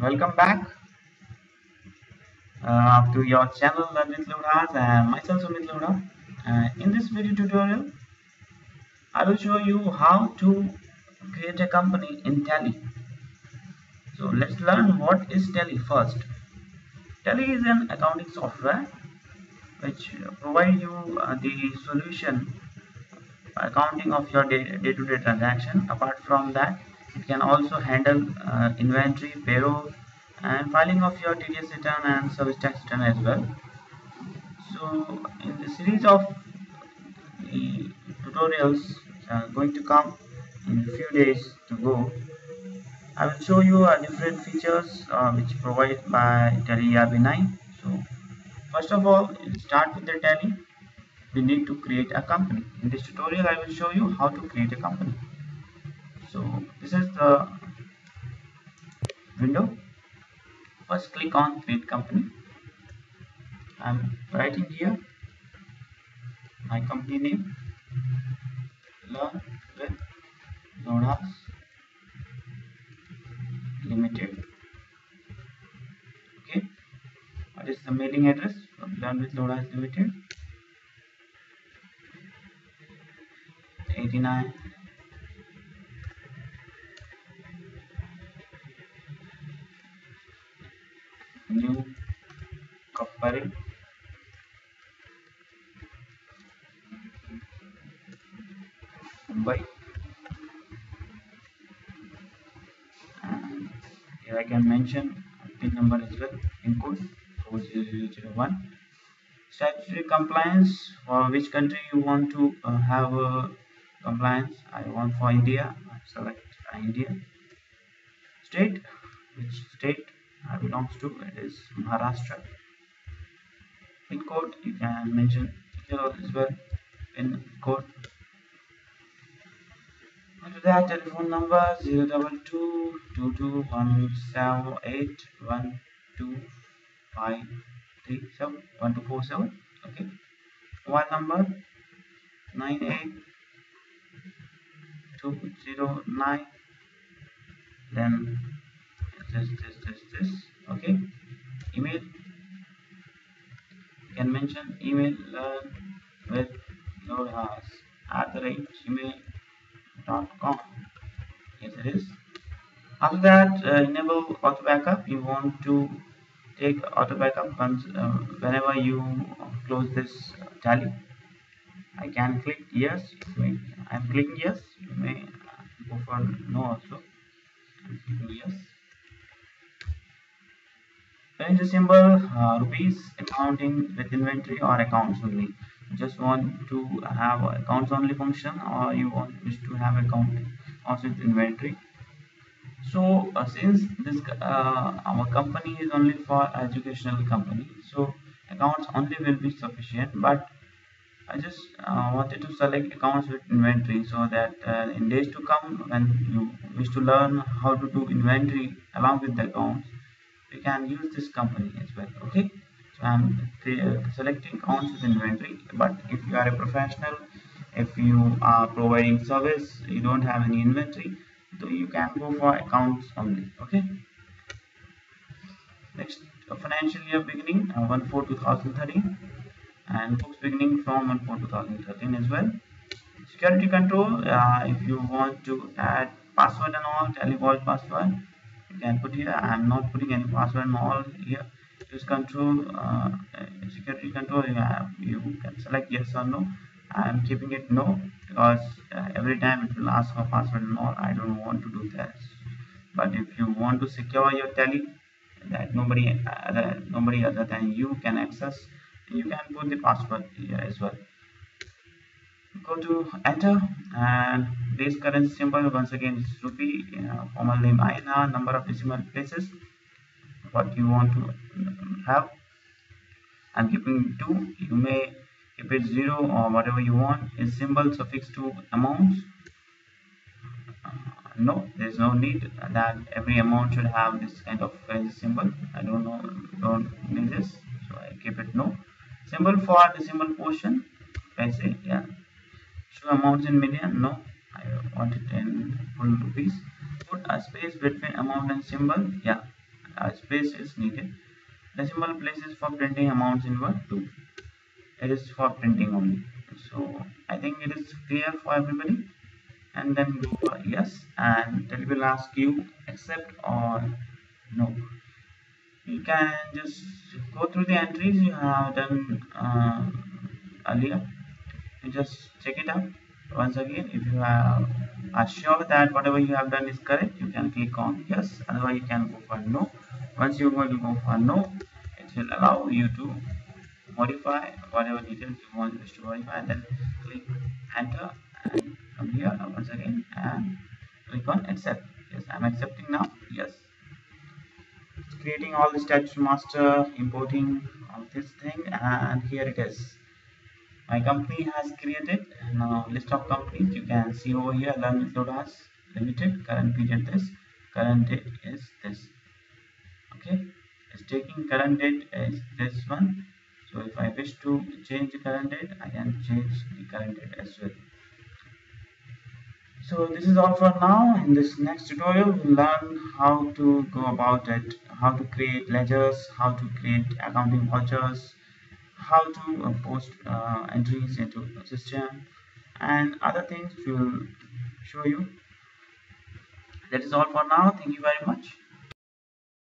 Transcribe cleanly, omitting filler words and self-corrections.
Welcome back to your channel Learn with Lodhas and myself Sumit Lodha. In this video tutorial, I will show you how to create a company in Tally. So let's learn what is Tally first. Tally is an accounting software which provides you the solution accounting of your day-to-day transaction. Apart from that, it can also handle inventory, payroll, and filing of your TDS return and service tax return as well. So, in the series of the tutorials which are going to come in a few days to go, I will show you different features which provide by Tally ERP 9. So, first of all, we'll start with the Tally. We need to create a company. In this tutorial, I will show you how to create a company. So this is the window. First click on create company. I'm writing here my company name, Learn with Lodhas Limited. Okay, what is the mailing address of Learn with Lodhas Limited? 89 New Company, Mumbai, and here I can mention PIN number as well, PIN code 40001. Statutory compliance, for which country you want to have a compliance. I want for India, I select India. State, which state I belongs to, it is Maharashtra. PIN code you can mention here as well, PIN code. After that, telephone number 022 22178125371247. Okay, mobile number 98209, then this. Okay, email, you can mention email with Lodhas @gmail.com. yes, it is. After that, enable auto backup. You want to take auto backup once whenever you close this Tally. I can click yes. I'm clicking yes. You may go for no also. I'm clicking yes. There is a symbol rupees, accounting with inventory or accounts only. You just want to have accounts only function, or you want wish to have account also with inventory. So since this our company is only for educational company, so accounts only will be sufficient. But I just wanted to select accounts with inventory, so that in days to come, when you wish to learn how to do inventory along with the accounts, we can use this company as well. Okay, so I'm selecting accounts with inventory. But if you are a professional, if you are providing service, you don't have any inventory, so you can go for accounts only. Okay, next, financial year beginning 1/4/2013 and books beginning from 1/4/2013 as well. Security control, if you want to add password and all, Tally vault password you can put here. I am not putting any password and all here. Use control, security control, you can select yes or no. I am keeping it no, because every time it will ask for password and all. I don't want to do that. But if you want to secure your Tally that nobody other than you can access, you can put the password here as well. Go to enter, and base currency symbol once again is rupee, formal name INR, number of decimal places what you want to have. I'm keeping 2. You may keep it 0 or whatever you want. Is symbol suffix to amounts? No, there is no need that every amount should have this kind of symbol. I don't know, don't need this, so I keep it no. Symbol for decimal portion, I say yeah. Show amounts in million? No, I want it in full rupees. Put a space between amount and symbol. Yeah, as place is needed. Decimal place is for printing amounts in Word 2. It is for printing only. So I think it is clear for everybody, and then go for yes, and it will ask you accept or no. You can just go through the entries you have done earlier. You just check it out once again. If you are sure that whatever you have done is correct, you can click on yes, otherwise you can go for no. Once you are going to go for no, it will allow you to modify whatever details you want to modify, and then click enter and come here once again and click on accept. Yes, I am accepting now. Yes, it's creating all the steps to master, importing all this thing, and here it is. My company has created now list of companies. You can see over here, Learn with Lodhas Limited, current period this, current date is this. Okay, it's taking current date as this one. So if I wish to change the current date, I can change the current date as well. So this is all for now. In this next tutorial, we'll learn how to go about it, how to create ledgers, how to create accounting vouchers, how to post entries into the system, and other things we will show you. That is all for now. Thank you very much.